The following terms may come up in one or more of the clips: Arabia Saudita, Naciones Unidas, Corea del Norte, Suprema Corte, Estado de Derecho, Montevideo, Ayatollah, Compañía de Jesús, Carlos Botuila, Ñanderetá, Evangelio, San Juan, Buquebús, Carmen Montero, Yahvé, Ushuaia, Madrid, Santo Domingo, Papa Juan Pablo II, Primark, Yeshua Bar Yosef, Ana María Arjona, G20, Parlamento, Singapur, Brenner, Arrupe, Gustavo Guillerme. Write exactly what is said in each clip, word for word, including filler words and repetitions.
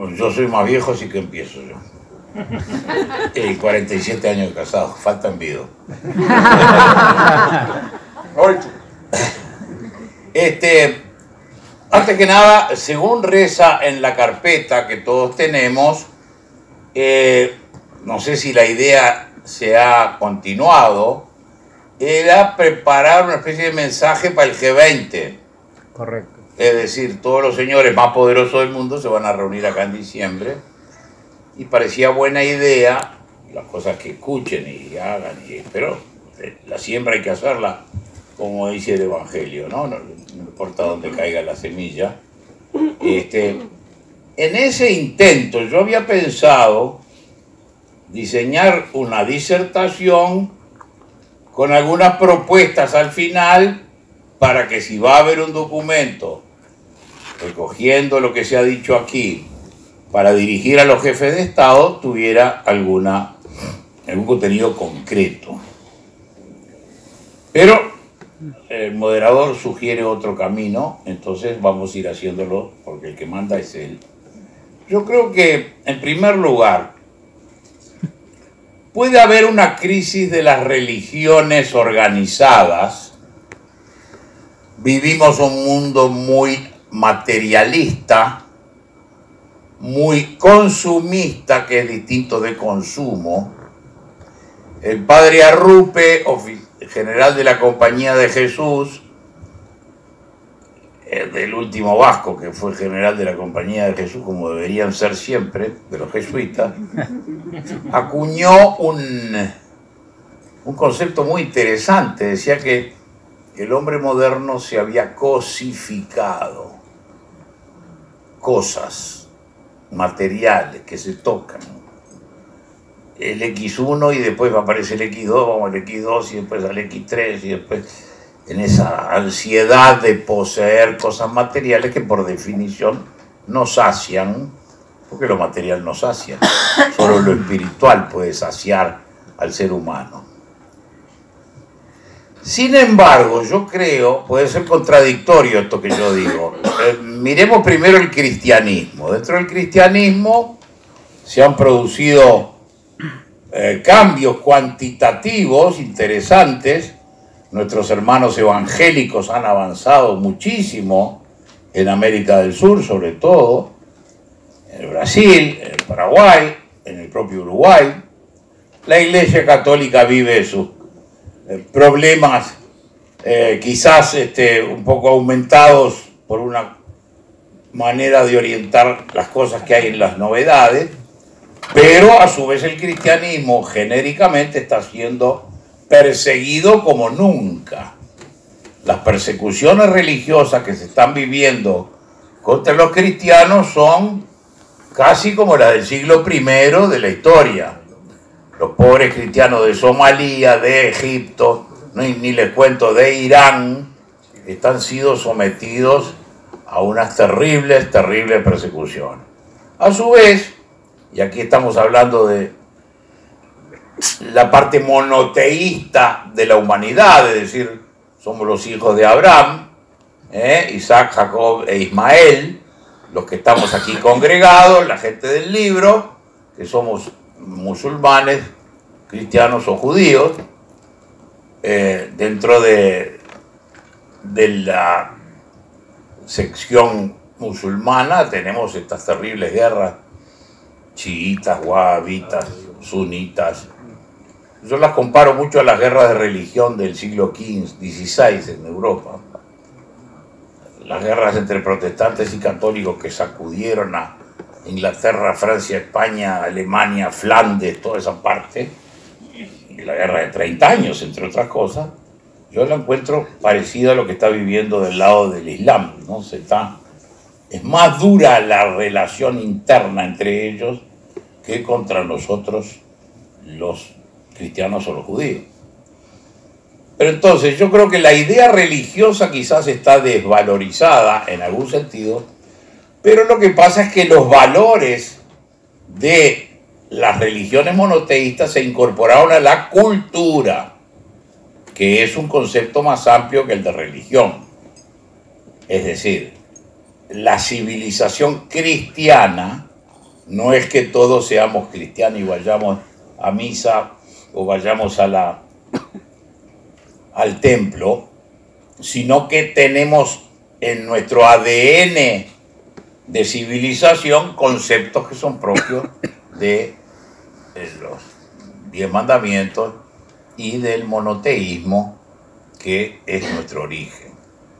Pues yo soy más viejo, así que empiezo yo. Y cuarenta y siete años de casado, faltan vidos. Este, antes que nada, según reza en la carpeta que todos tenemos, eh, no sé si la idea se ha continuado, era preparar una especie de mensaje para el G veinte. Correcto. Es decir, todos los señores más poderosos del mundo se van a reunir acá en diciembre. Y parecía buena idea, las cosas que escuchen y hagan, y, pero la siembra hay que hacerla, como dice el Evangelio, ¿no? No, no importa dónde caiga la semilla. Este, en ese intento yo había pensado diseñar una disertación con algunas propuestas al final para que si va a haber un documento recogiendo lo que se ha dicho aquí, para dirigir a los jefes de Estado, tuviera alguna, algún contenido concreto. Pero el moderador sugiere otro camino, entonces vamos a ir haciéndolo, porque el que manda es él. Yo creo que, en primer lugar, puede haber una crisis de las religiones organizadas. Vivimos un mundo muy materialista, muy consumista, que es distinto de consumo. El padre Arrupe, general de la Compañía de Jesús, del último vasco que fue general de la Compañía de Jesús, como deberían ser siempre, de los jesuitas, acuñó un, un concepto muy interesante. Decía que el hombre moderno se había cosificado, cosas materiales que se tocan, el equis uno y después aparece el equis dos, vamos al equis dos y después al equis tres y después en esa ansiedad de poseer cosas materiales que por definición no sacian, porque lo material no sacia, solo lo espiritual puede saciar al ser humano. Sin embargo, yo creo, puede ser contradictorio esto que yo digo, eh, miremos primero el cristianismo. Dentro del cristianismo se han producido eh, cambios cuantitativos interesantes. Nuestros hermanos evangélicos han avanzado muchísimo en América del Sur, sobre todo, en el Brasil, en el Paraguay, en el propio Uruguay. La Iglesia Católica vive sus problemas eh, quizás este, un poco aumentados por una manera de orientar las cosas que hay en las novedades, pero a su vez el cristianismo genéricamente está siendo perseguido como nunca. Las persecuciones religiosas que se están viviendo contra los cristianos son casi como las del siglo primero de la historia. Los pobres cristianos de Somalia, de Egipto, ni, ni les cuento de Irán, están siendo sometidos a unas terribles, terribles persecuciones. A su vez, y aquí estamos hablando de la parte monoteísta de la humanidad, es decir, somos los hijos de Abraham, ¿eh? Isaac, Jacob e Ismael, los que estamos aquí congregados, la gente del libro, que somos musulmanes, cristianos o judíos, eh, dentro de, de la sección musulmana tenemos estas terribles guerras chiitas, wahhabitas, sunitas. Yo las comparo mucho a las guerras de religión del siglo quince, dieciséis en Europa, las guerras entre protestantes y católicos que sacudieron a Inglaterra, Francia, España, Alemania, Flandes, toda esa parte, y la guerra de treinta años, entre otras cosas. Yo la encuentro parecida a lo que está viviendo del lado del Islam, ¿no? Se está, es más dura la relación interna entre ellos que contra nosotros los cristianos o los judíos. Pero entonces yo creo que la idea religiosa quizás está desvalorizada en algún sentido. Pero lo que pasa es que los valores de las religiones monoteístas se incorporaron a la cultura, que es un concepto más amplio que el de religión. Es decir, la civilización cristiana No es que todos seamos cristianos y vayamos a misa o vayamos a la, al templo, sino que tenemos en nuestro A D N de civilización conceptos que son propios de los diez mandamientos y del monoteísmo, que es nuestro origen.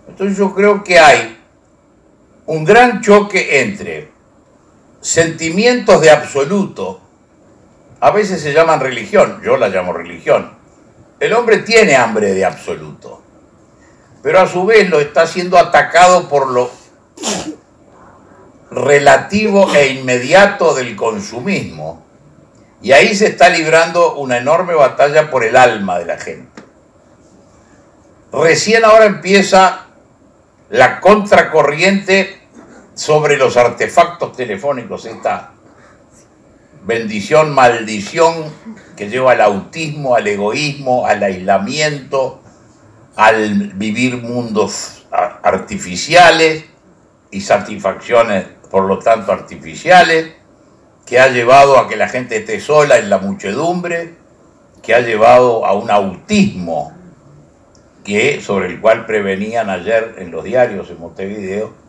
Entonces yo creo que hay un gran choque entre sentimientos de absoluto, a veces se llaman religión, yo la llamo religión. El hombre tiene hambre de absoluto, pero a su vez lo está siendo atacado por lo relativo e inmediato del consumismo, y ahí se está librando una enorme batalla por el alma de la gente. Recién ahora empieza la contracorriente sobre los artefactos telefónicos, esta bendición, maldición que lleva al autismo, al egoísmo, al aislamiento, al vivir mundos artificiales y satisfacciones, por lo tanto, artificiales, que ha llevado a que la gente esté sola en la muchedumbre, que ha llevado a un autismo que, sobre el cual prevenían ayer en los diarios en Montevideo,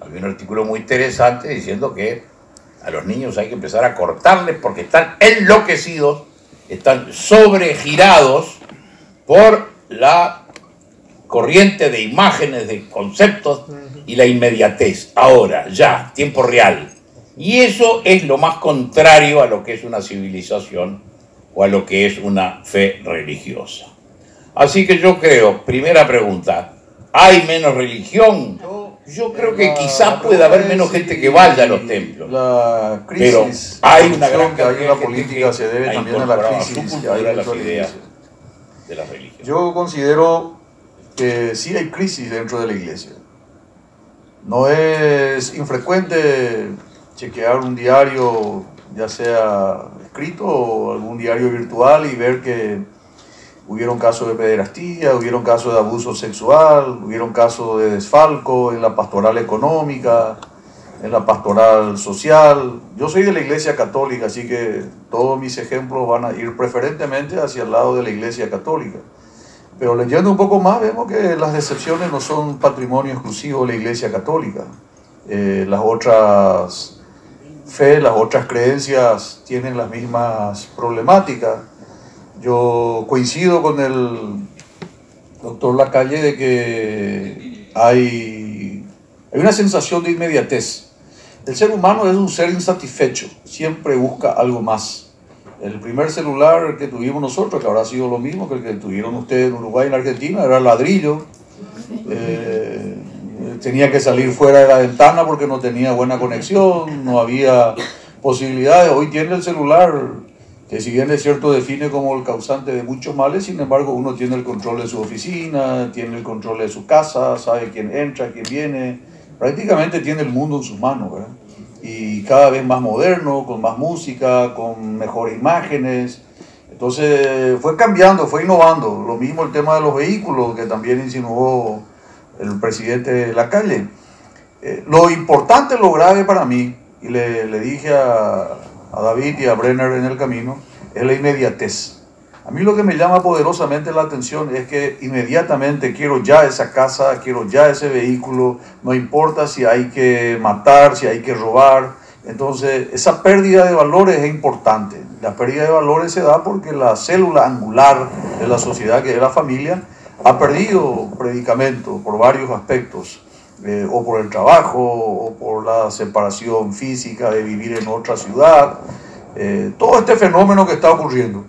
había un artículo muy interesante diciendo que a los niños hay que empezar a cortarles porque están enloquecidos, están sobregirados por la corriente de imágenes, de conceptos y la inmediatez, ahora, ya, tiempo real. Y eso es lo más contrario a lo que es una civilización o a lo que es una fe religiosa. Así que yo creo, primera pregunta, ¿hay menos religión? Yo creo que quizás puede haber menos gente que vaya a los templos. La crisis, pero hay una gran que hay una política que se debe también a la crisis que hay de las ideas de la religión. Yo considero que sí hay crisis dentro de la iglesia. No es infrecuente chequear un diario, ya sea escrito o algún diario virtual, y ver que hubieron casos de pederastía, hubieron casos de abuso sexual, hubieron casos de desfalco en la pastoral económica, en la pastoral social. Yo soy de la Iglesia Católica, así que todos mis ejemplos van a ir preferentemente hacia el lado de la Iglesia Católica. Pero leyendo un poco más, vemos que las decepciones no son patrimonio exclusivo de la Iglesia Católica. Eh, las otras fe, las otras creencias tienen las mismas problemáticas. Yo coincido con el doctor Lacalle de que hay, hay una sensación de inmediatez. El ser humano es un ser insatisfecho, siempre busca algo más. El primer celular que tuvimos nosotros, que habrá sido lo mismo que el que tuvieron ustedes en Uruguay y en Argentina, era ladrillo. Eh, tenía que salir fuera de la ventana porque no tenía buena conexión, no había posibilidades. Hoy tiene el celular, que si bien es cierto define como el causante de muchos males, sin embargo uno tiene el control de su oficina, tiene el control de su casa, sabe quién entra, quién viene, prácticamente tiene el mundo en sus manos, ¿verdad? Y cada vez más moderno, con más música, con mejores imágenes. Entonces fue cambiando, fue innovando. Lo mismo el tema de los vehículos, que también insinuó el presidente Lacalle. Eh, lo importante, lo grave para mí, y le, le dije a... a David y a Brenner en el camino, es la inmediatez. A mí lo que me llama poderosamente la atención es que inmediatamente quiero ya esa casa, quiero ya ese vehículo, no importa si hay que matar, si hay que robar. Entonces esa pérdida de valores es importante. La pérdida de valores se da porque la célula angular de la sociedad, que es la familia, ha perdido predicamento por varios aspectos. Eh, o por el trabajo, o por la separación física de vivir en otra ciudad, eh, todo este fenómeno que está ocurriendo.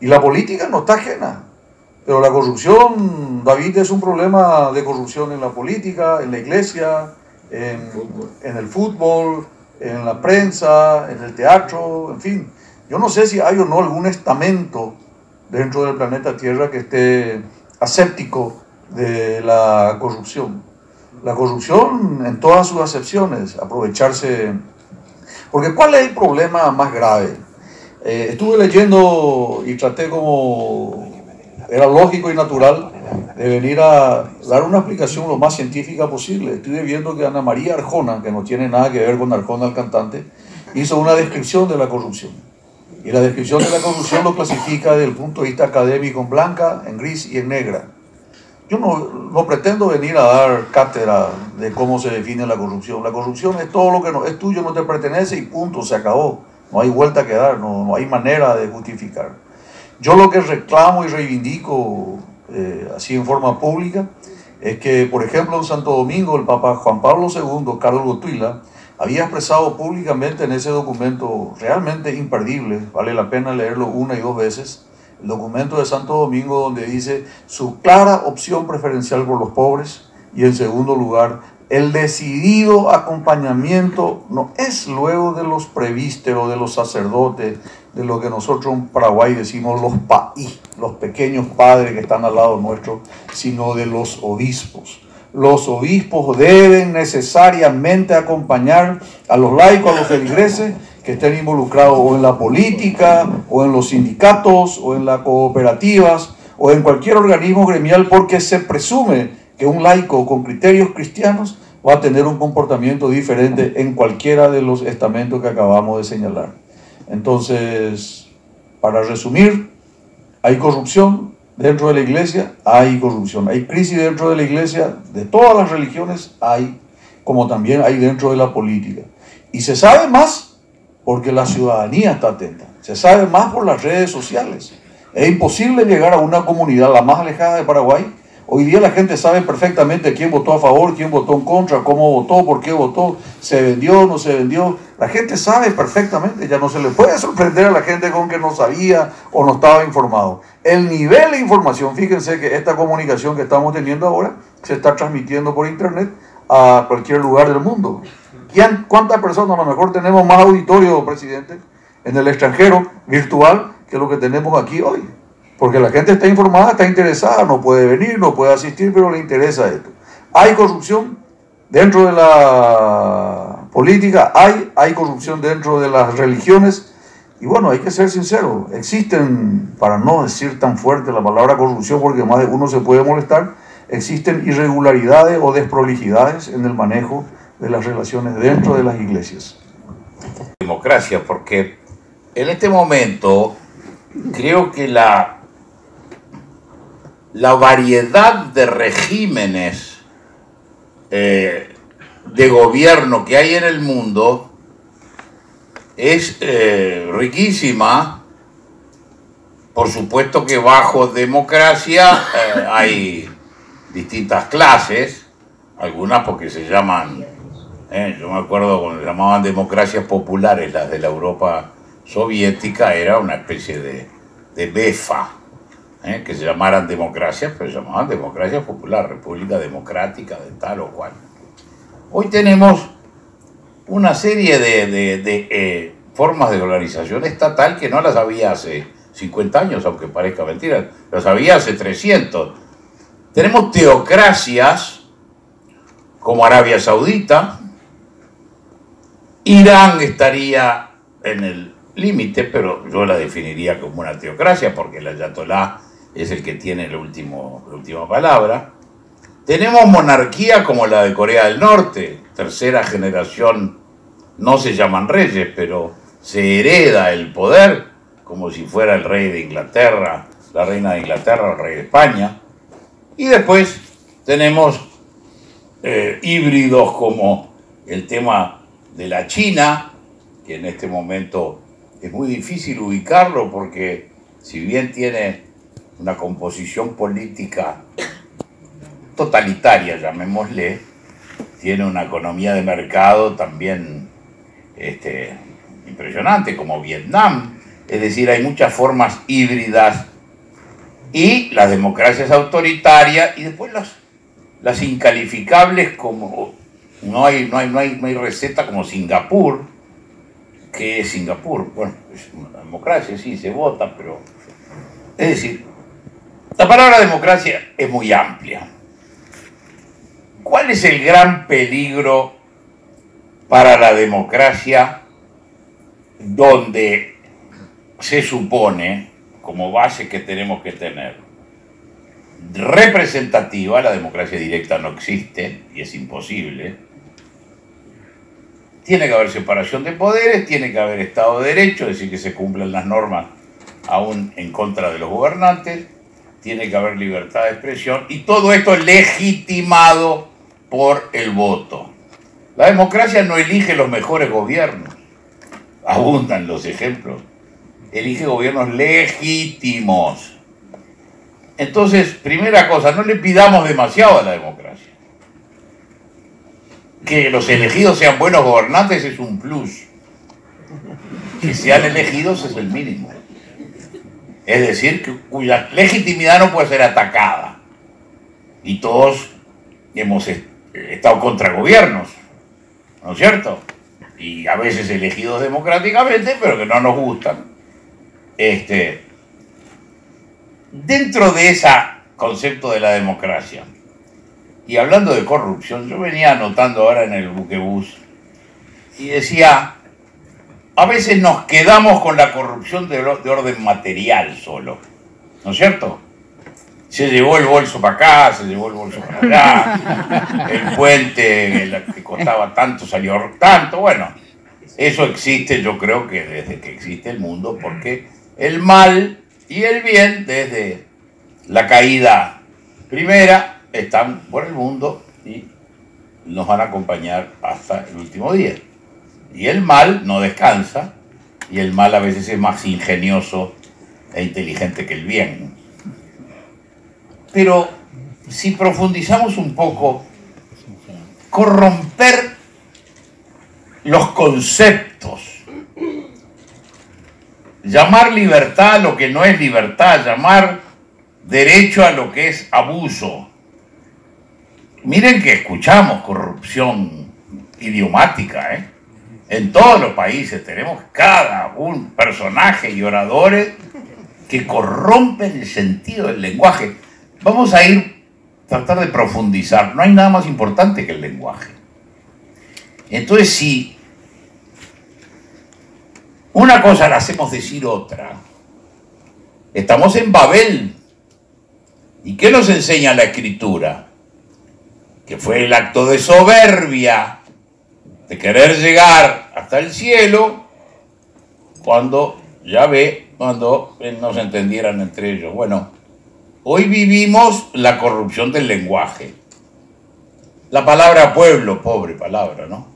Y la política no está ajena, pero la corrupción, David, es un problema de corrupción en la política, en la iglesia, en, en el fútbol, en la prensa, en el teatro, en fin. Yo no sé si hay o no algún estamento dentro del planeta Tierra que esté aséptico de la corrupción. La corrupción en todas sus acepciones, aprovecharse. Porque ¿cuál es el problema más grave? Eh, estuve leyendo y traté, como era lógico y natural, de venir a dar una explicación lo más científica posible. Estuve viendo que Ana María Arjona, que no tiene nada que ver con Arjona el cantante, hizo una descripción de la corrupción. Y la descripción de la corrupción lo clasifica desde el punto de vista académico en blanca, en gris y en negra. Yo no, no pretendo venir a dar cátedra de cómo se define la corrupción. La corrupción es todo lo que no, es tuyo, no te pertenece y punto, se acabó. No hay vuelta que dar, no, no hay manera de justificar. Yo lo que reclamo y reivindico eh, así en forma pública es que, por ejemplo, en Santo Domingo el Papa Juan Pablo segundo, Carlos Botuila, había expresado públicamente en ese documento realmente imperdible, vale la pena leerlo una y dos veces, el documento de Santo Domingo donde dice su clara opción preferencial por los pobres y en segundo lugar el decidido acompañamiento no es luego de los presbíteros, de los sacerdotes, de lo que nosotros en Paraguay decimos los paí, los pequeños padres que están al lado nuestro, sino de los obispos. Los obispos deben necesariamente acompañar a los laicos, a los feligreses que estén involucrados o en la política, o en los sindicatos, o en las cooperativas, o en cualquier organismo gremial, porque se presume que un laico con criterios cristianos va a tener un comportamiento diferente en cualquiera de los estamentos que acabamos de señalar. Entonces, para resumir, hay corrupción dentro de la iglesia, hay corrupción, hay crisis dentro de la iglesia, de todas las religiones hay, como también hay dentro de la política. Y se sabe más porque la ciudadanía está atenta, se sabe más por las redes sociales. Es imposible llegar a una comunidad, la más alejada de Paraguay. Hoy día la gente sabe perfectamente quién votó a favor, quién votó en contra, cómo votó, por qué votó, se vendió, no se vendió. La gente sabe perfectamente, ya no se le puede sorprender a la gente con que no sabía o no estaba informado. El nivel de información, fíjense que esta comunicación que estamos teniendo ahora se está transmitiendo por internet a cualquier lugar del mundo. ¿Cuántas personas? A lo mejor tenemos más auditorio, presidente, en el extranjero, virtual, que lo que tenemos aquí hoy. Porque la gente está informada, está interesada, no puede venir, no puede asistir, pero le interesa esto. Hay corrupción dentro de la política, hay, hay corrupción dentro de las religiones. Y bueno, hay que ser sincero, existen, para no decir tan fuerte la palabra corrupción, porque más de uno se puede molestar, existen irregularidades o desprolijidades en el manejo de las relaciones dentro de las iglesias. Democracia, porque en este momento creo que la... La variedad de regímenes eh, de gobierno que hay en el mundo es eh, riquísima. Por supuesto que bajo democracia eh, hay distintas clases, algunas porque se llaman, eh, yo me acuerdo cuando se llamaban democracias populares, las de la Europa soviética, era una especie de, de befa. ¿Eh? Que se llamaran democracias, pero se llamaban democracia popular, república democrática de tal o cual. Hoy tenemos una serie de, de, de eh, formas de organización estatal que no las había hace cincuenta años, aunque parezca mentira, las había hace trescientos. Tenemos teocracias como Arabia Saudita, Irán estaría en el límite, pero yo la definiría como una teocracia porque el Ayatollah es el que tiene el último, la última palabra. Tenemos monarquía como la de Corea del Norte, tercera generación, no se llaman reyes, pero se hereda el poder, como si fuera el rey de Inglaterra, la reina de Inglaterra, el rey de España. Y después tenemos eh, híbridos como el tema de la China, que en este momento es muy difícil ubicarlo porque si bien tiene una composición política totalitaria, llamémosle, tiene una economía de mercado también este, impresionante, como Vietnam. Es decir, hay muchas formas híbridas y las democracias autoritarias y después las, las incalificables, como no hay, no hay, no hay, no hay receta como Singapur, que es Singapur. Bueno, es una democracia, sí, se vota, pero... Es decir, la palabra democracia es muy amplia. ¿Cuál es el gran peligro para la democracia donde se supone, como base que tenemos que tener, representativa? La democracia directa no existe y es imposible. Tiene que haber separación de poderes, tiene que haber Estado de Derecho, es decir, que se cumplan las normas aún en contra de los gobernantes, tiene que haber libertad de expresión y todo esto es legitimado por el voto. La democracia no elige los mejores gobiernos, abundan los ejemplos, elige gobiernos legítimos. Entonces, primera cosa, no le pidamos demasiado a la democracia. Que los elegidos sean buenos gobernantes es un plus. Que sean elegidos es el mínimo. Es decir, que cuya legitimidad no puede ser atacada. Y todos hemos estado contra gobiernos, ¿no es cierto? Y a veces elegidos democráticamente, pero que no nos gustan. Este, dentro de ese concepto de la democracia, y hablando de corrupción, yo venía anotando ahora en el buquebús y decía, a veces nos quedamos con la corrupción de, de orden material solo, ¿no es cierto? Se llevó el bolso para acá, se llevó el bolso para allá, el puente el que costaba tanto salió tanto, bueno, eso existe yo creo que desde que existe el mundo, porque el mal y el bien desde la caída primera están por el mundo y nos van a acompañar hasta el último día. Y el mal no descansa, y el mal a veces es más ingenioso e inteligente que el bien. Pero si profundizamos un poco, corromper los conceptos, llamar libertad a lo que no es libertad, llamar derecho a lo que es abuso. Miren que escuchamos corrupción idiomática, ¿eh? En todos los países tenemos cada un personaje y oradores que corrompen el sentido del lenguaje. Vamos a ir a tratar de profundizar, no hay nada más importante que el lenguaje. Entonces, si una cosa la hacemos decir otra, estamos en Babel. ¿Y qué nos enseña la Escritura? Que fue el acto de soberbia, de querer llegar hasta el cielo, cuando Yahvé, cuando no se entendieran entre ellos. Bueno, hoy vivimos la corrupción del lenguaje. La palabra pueblo, pobre palabra, ¿no?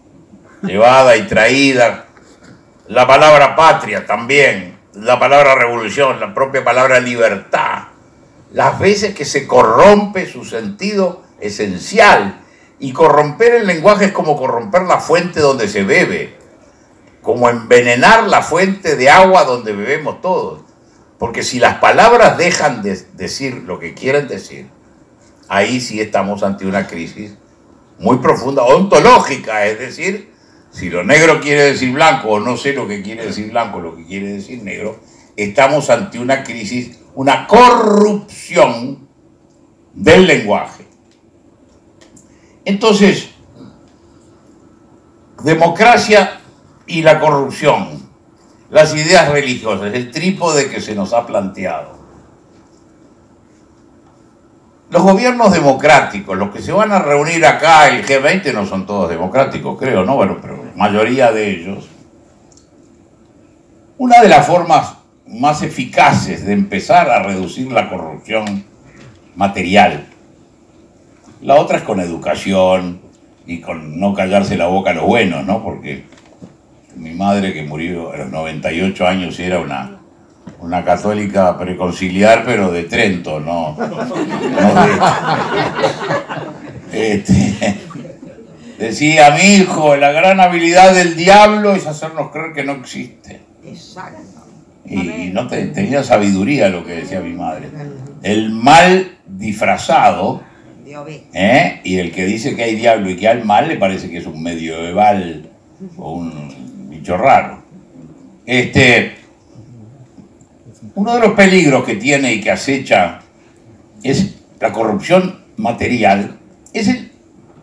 Llevada y traída. La palabra patria también, la palabra revolución, la propia palabra libertad. Las veces que se corrompe su sentido esencial, y corromper el lenguaje es como corromper la fuente donde se bebe, como envenenar la fuente de agua donde bebemos todos, porque si las palabras dejan de decir lo que quieren decir, ahí sí estamos ante una crisis muy profunda, ontológica, es decir, si lo negro quiere decir blanco o no sé lo que quiere decir blanco, lo que quiere decir negro, estamos ante una crisis, una corrupción del lenguaje. Entonces, democracia y la corrupción, las ideas religiosas, el trípode que se nos ha planteado. Los gobiernos democráticos, los que se van a reunir acá, el G veinte, no son todos democráticos, creo, ¿no? Bueno, pero la mayoría de ellos. Una de las formas más eficaces de empezar a reducir la corrupción material. La otra es con educación y con no callarse la boca a los buenos, ¿no? Porque mi madre, que murió a los noventa y ocho años, era una, una católica preconciliar, pero de Trento, ¿no? no de, este, decía, mi hijo, la gran habilidad del diablo es hacernos creer que no existe. Exacto. Y, y no te, tenía sabiduría lo que decía mi madre. El mal disfrazado... ¿Eh? Y el que dice que hay diablo y que hay mal le parece que es un medieval o un bicho raro. Este, uno de los peligros que tiene y que acecha es la corrupción material, es el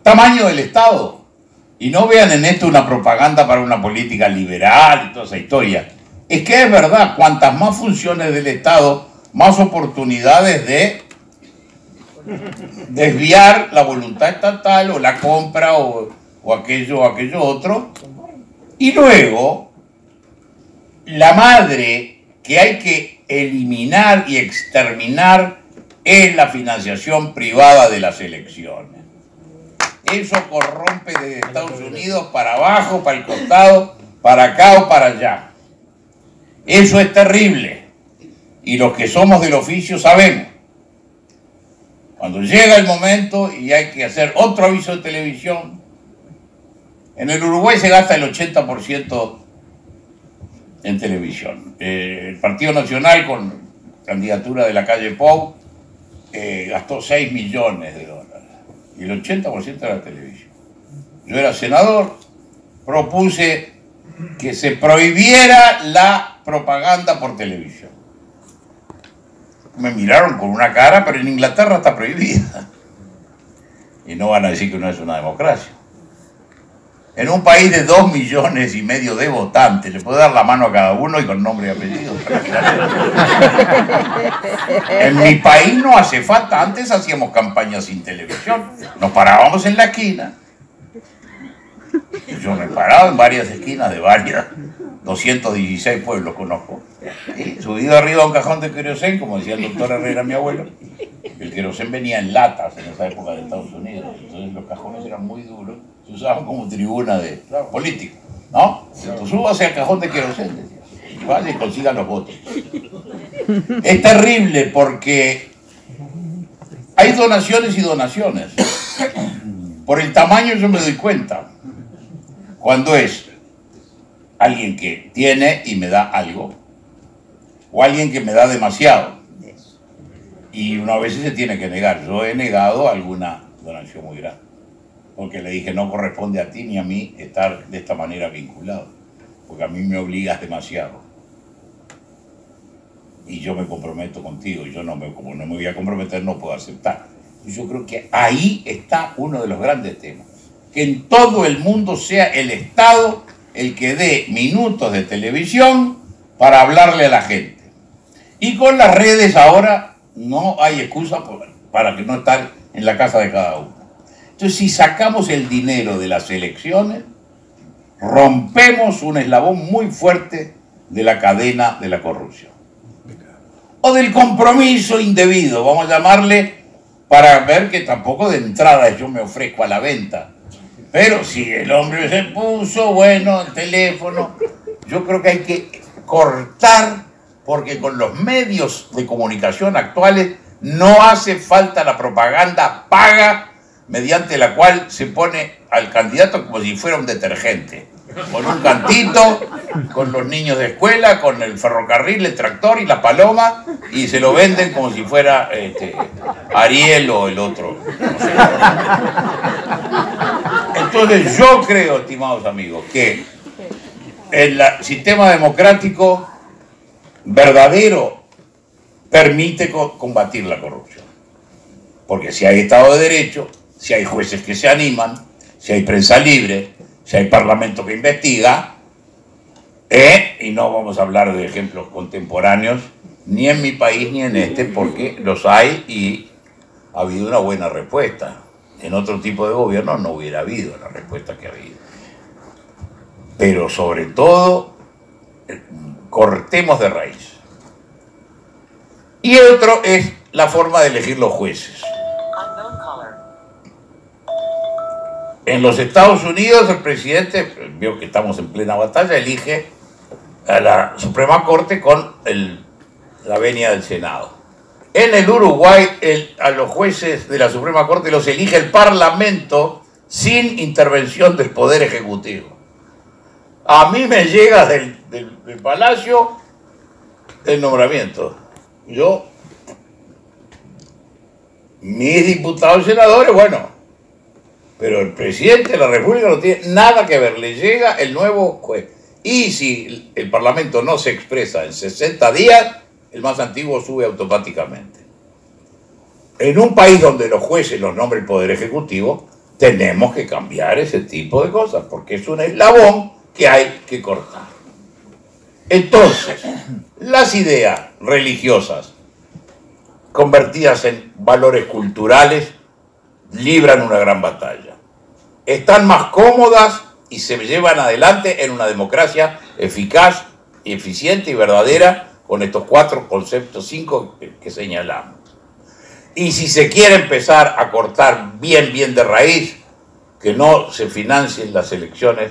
tamaño del Estado. Y no vean en esto una propaganda para una política liberal y toda esa historia. Es que es verdad, cuantas más funciones del Estado, más oportunidades de desviar la voluntad estatal o la compra o, o aquello o aquello otro Y luego, la madre que hay que eliminar y exterminar es la financiación privada de las elecciones. Eso corrompe desde Estados Unidos para abajo, para el costado, para acá o para allá. Eso es terrible. Y los que somos del oficio sabemos. Cuando llega el momento y hay que hacer otro aviso de televisión, en el Uruguay se gasta el ochenta por ciento en televisión. Eh, el Partido Nacional, con candidatura de la calle Pou, eh, gastó seis millones de dólares. Y el ochenta por ciento era televisión. Yo era senador, propuse que se prohibiera la propaganda por televisión. Me miraron con una cara, pero en Inglaterra está prohibida. Y no van a decir que no es una democracia. En un país de dos millones y medio de votantes, le puedo dar la mano a cada uno y con nombre y apellido. En mi país no hace falta. Antes hacíamos campañas sin televisión. Nos parábamos en la esquina. Yo me paraba en varias esquinas de varias, doscientos dieciséis pueblos conozco. Y subido arriba a un cajón de querosén, como decía el doctor Herrera, mi abuelo, el querosén venía en latas en esa época de Estados Unidos, entonces los cajones eran muy duros, se usaban como tribuna de claro, política, ¿no? Entonces súbase al cajón de querosén, decía, y vaya y consiga los votos. Es terrible porque hay donaciones y donaciones. Por el tamaño yo me doy cuenta. Cuando es alguien que tiene y me da algo, o alguien que me da demasiado. Y una vez se tiene que negar. Yo he negado alguna donación muy grande, porque le dije, no corresponde a ti ni a mí estar de esta manera vinculado, porque a mí me obligas demasiado. Y yo me comprometo contigo, y yo no me, como no me voy a comprometer, no puedo aceptar. Y yo creo que ahí está uno de los grandes temas. Que en todo el mundo sea el Estado el que dé minutos de televisión para hablarle a la gente. Y con las redes ahora no hay excusa para que no estén en la casa de cada uno. Entonces, si sacamos el dinero de las elecciones, rompemos un eslabón muy fuerte de la cadena de la corrupción. O del compromiso indebido, vamos a llamarle, para ver que tampoco de entrada yo me ofrezco a la venta. Pero si el hombre se puso, bueno, el teléfono, yo creo que hay que cortar, porque con los medios de comunicación actuales no hace falta la propaganda paga mediante la cual se pone al candidato como si fuera un detergente, con un cantito, con los niños de escuela, con el ferrocarril, el tractor y la paloma, y se lo venden como si fuera este, Ariel o el otro. No sé. Entonces yo creo, estimados amigos, que el sistema democrático verdadero permite combatir la corrupción. Porque si hay Estado de Derecho, si hay jueces que se animan, si hay prensa libre, si hay parlamento que investiga, ¿eh? Y no vamos a hablar de ejemplos contemporáneos, ni en mi país ni en este, porque los hay y ha habido una buena respuesta. En otro tipo de gobierno no hubiera habido la respuesta que ha habido. Pero sobre todo, cortemos de raíz. Y el otro es la forma de elegir los jueces. En los Estados Unidos el presidente, veo que estamos en plena batalla, elige a la Suprema Corte con el, la venia del Senado. En el Uruguay, el, a los jueces de la Suprema Corte los elige el Parlamento sin intervención del Poder Ejecutivo. A mí me llega del, del, del Palacio el nombramiento. Yo, mis diputados y senadores, bueno, pero el presidente de la República no tiene nada que ver. Le llega el nuevo juez. Y si el Parlamento no se expresa en sesenta días... el más antiguo sube automáticamente. En un país donde los jueces los nombra el Poder Ejecutivo, tenemos que cambiar ese tipo de cosas, porque es un eslabón que hay que cortar. Entonces, las ideas religiosas convertidas en valores culturales libran una gran batalla. Están más cómodas y se llevan adelante en una democracia eficaz, eficiente y verdadera, con estos cuatro conceptos, cinco que señalamos. Y si se quiere empezar a cortar bien, bien de raíz, que no se financien las elecciones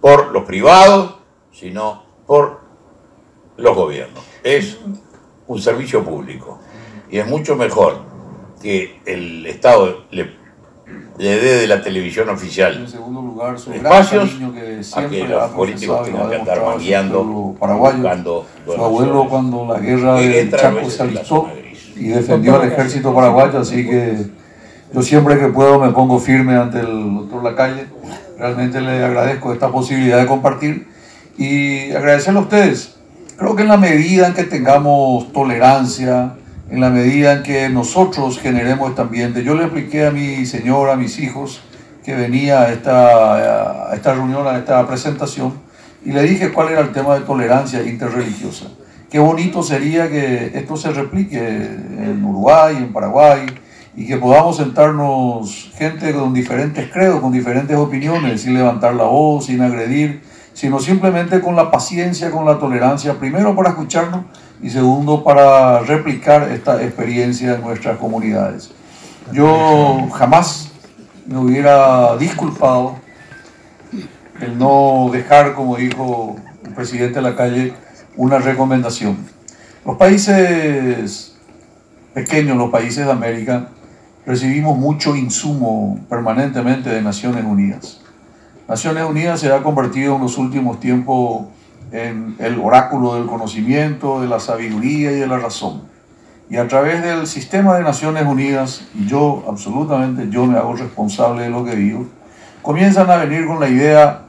por los privados, sino por los gobiernos. Es un servicio público. Y es mucho mejor que el Estado le, le dé de la televisión oficial en segundo lugar, su espacios gran que a que los políticos tengan que andar mangueando, buscando donaciones. Su abuelo, cuando la guerra del Chaco se alistó y defendió al ejército paraguayo, así que yo siempre que puedo me pongo firme ante el doctor Lacalle. Realmente le agradezco esta posibilidad de compartir y agradecerle a ustedes. Creo que en la medida en que tengamos tolerancia, en la medida en que nosotros generemos este ambiente, yo le expliqué a mi señora, a mis hijos, que venía a esta, a esta reunión, a esta presentación, y le dije cuál era el tema de tolerancia interreligiosa. Qué bonito sería que esto se replique en Uruguay, en Paraguay, y que podamos sentarnos gente con diferentes credos, con diferentes opiniones, sin levantar la voz, sin agredir, sino simplemente con la paciencia, con la tolerancia, primero para escucharnos y segundo para replicar esta experiencia en nuestras comunidades. Yo jamás me hubiera disculpado el no dejar, como dijo el presidente Lacalle, una recomendación. Los países pequeños, los países de América, recibimos mucho insumo permanentemente de Naciones Unidas. Naciones Unidas se ha convertido en los últimos tiempos en el oráculo del conocimiento, de la sabiduría y de la razón. Y a través del sistema de Naciones Unidas, y yo absolutamente, yo me hago responsable de lo que digo, comienzan a venir con la idea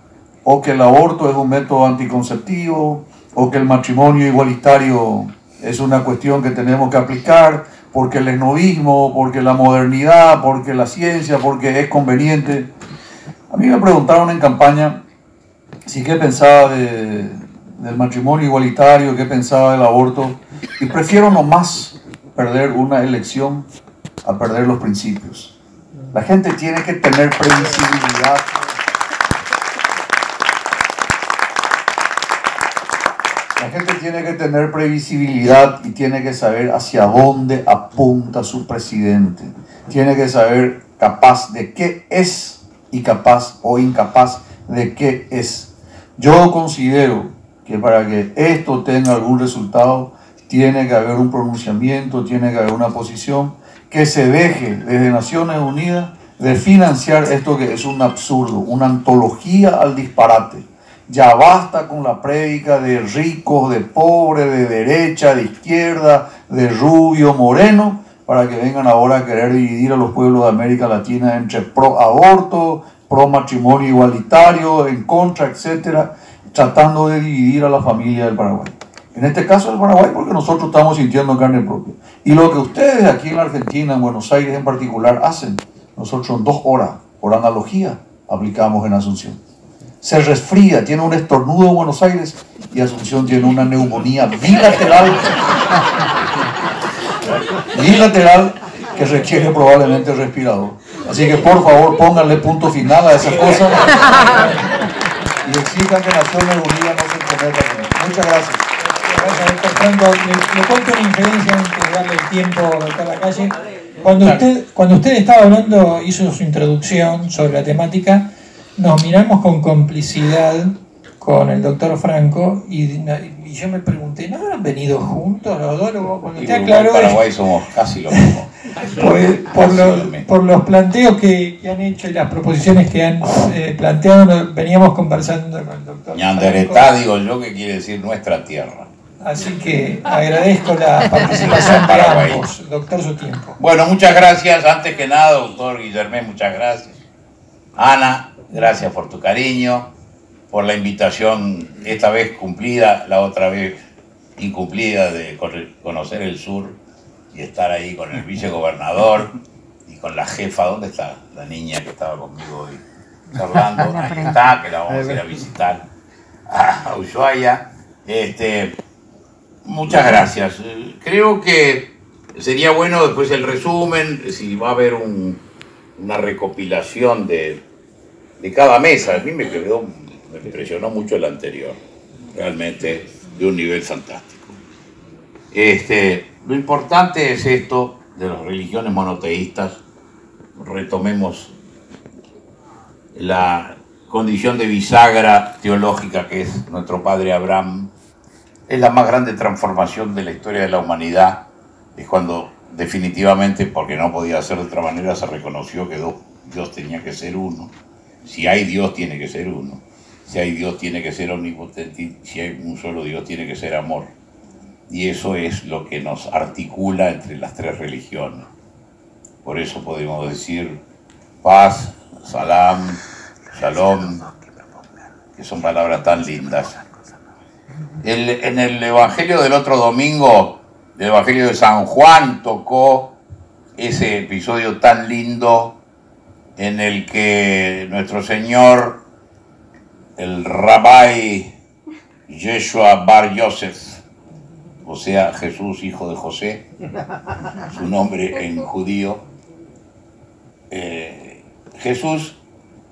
o que el aborto es un método anticonceptivo, o que el matrimonio igualitario es una cuestión que tenemos que aplicar, porque el esnovismo, porque la modernidad, porque la ciencia, porque es conveniente. A mí me preguntaron en campaña si qué pensaba de, del matrimonio igualitario, qué pensaba del aborto, y prefiero nomás perder una elección a perder los principios. La gente tiene que tener previsibilidad. La gente tiene que tener previsibilidad y tiene que saber hacia dónde apunta su presidente. Tiene que saber capaz de qué es y capaz o incapaz de qué es. Yo considero que para que esto tenga algún resultado tiene que haber un pronunciamiento, tiene que haber una posición, que se deje desde Naciones Unidas de financiar esto que es un absurdo, una antología al disparate. Ya basta con la prédica de ricos, de pobres, de derecha, de izquierda, de rubio, moreno, para que vengan ahora a querer dividir a los pueblos de América Latina entre pro aborto, pro matrimonio igualitario, en contra, etcétera, tratando de dividir a la familia del Paraguay. En este caso del Paraguay, porque nosotros estamos sintiendo carne propia. Y lo que ustedes aquí en la Argentina, en Buenos Aires en particular, hacen, nosotros en dos horas, por analogía, aplicamos en Asunción. Se resfría, tiene un estornudo en Buenos Aires y Asunción tiene una neumonía bilateral. bilateral que requiere probablemente respirador. Así que por favor pónganle punto final a esa cosa y exijan que Naciones Unidas no se comprometa. Muchas gracias. Gracias, doctor Franco. Le, le cuento una inferencia antes de darle el tiempo a doctor Lacalle. Cuando usted, cuando usted estaba hablando, hizo su introducción sobre la temática, nos miramos con complicidad con el doctor Franco y, y yo me pregunté, ¿no habrán venido juntos los dos? Cuando usted aclaró, en Paraguay somos casi lo mismo. por, por, los, por los planteos que, que han hecho y las proposiciones que han eh, planteado, veníamos conversando con el doctor Ñanderetá, digo yo, que quiere decir nuestra tierra. Así que agradezco la participación de ambos, doctor, su tiempo. Bueno, muchas gracias. Antes que nada, doctor Guillermé, muchas gracias. Ana, gracias por tu cariño, por la invitación, esta vez cumplida, la otra vez incumplida, de conocer el sur y estar ahí con el vicegobernador y con la jefa. ¿Dónde está la niña que estaba conmigo hoy charlando? Ahí está, que la vamos a ir a visitar a Ushuaia. Este, muchas gracias. Creo que sería bueno después el resumen, si va a haber un, una recopilación de de cada mesa. A mí me, quedó, me impresionó mucho el anterior, realmente de un nivel fantástico. Este, lo importante es esto de las religiones monoteístas. Retomemos la condición de bisagra teológica que es nuestro padre Abraham. Es la más grande transformación de la historia de la humanidad. Es cuando definitivamente, porque no podía ser de otra manera, se reconoció que Dios tenía que ser uno. Si hay Dios, tiene que ser uno. Si hay Dios, tiene que ser omnipotente. Si hay un solo Dios, tiene que ser amor. Y eso es lo que nos articula entre las tres religiones. Por eso podemos decir paz, salam, shalom, que son palabras tan lindas. El, en el Evangelio del otro domingo, el Evangelio de San Juan, tocó ese episodio tan lindo en el que nuestro Señor, el rabí Yeshua Bar Yosef, o sea, Jesús, hijo de José, su nombre en judío, eh, Jesús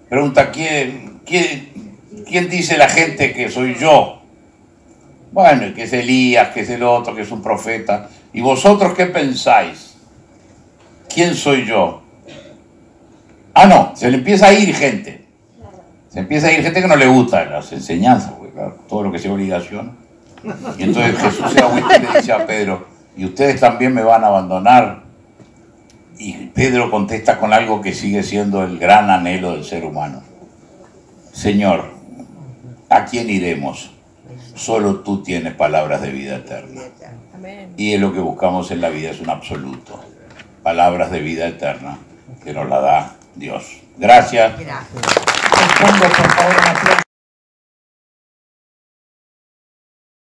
pregunta, ¿quién, quién, ¿quién dice la gente que soy yo? Bueno, que es Elías, que es el otro, que es un profeta. ¿Y vosotros qué pensáis? ¿Quién soy yo? Ah, no, se le empieza a ir gente. Se empieza a ir gente que no le gusta las enseñanzas, porque, claro, todo lo que sea obligación. Y entonces Jesús se agüita y le dice a Pedro, ¿y ustedes también me van a abandonar? Y Pedro contesta con algo que sigue siendo el gran anhelo del ser humano. Señor, ¿a quién iremos? Solo tú tienes palabras de vida eterna. Amén. Y es lo que buscamos en la vida, es un absoluto. Palabras de vida eterna que nos la da Dios. Gracias. Gracias.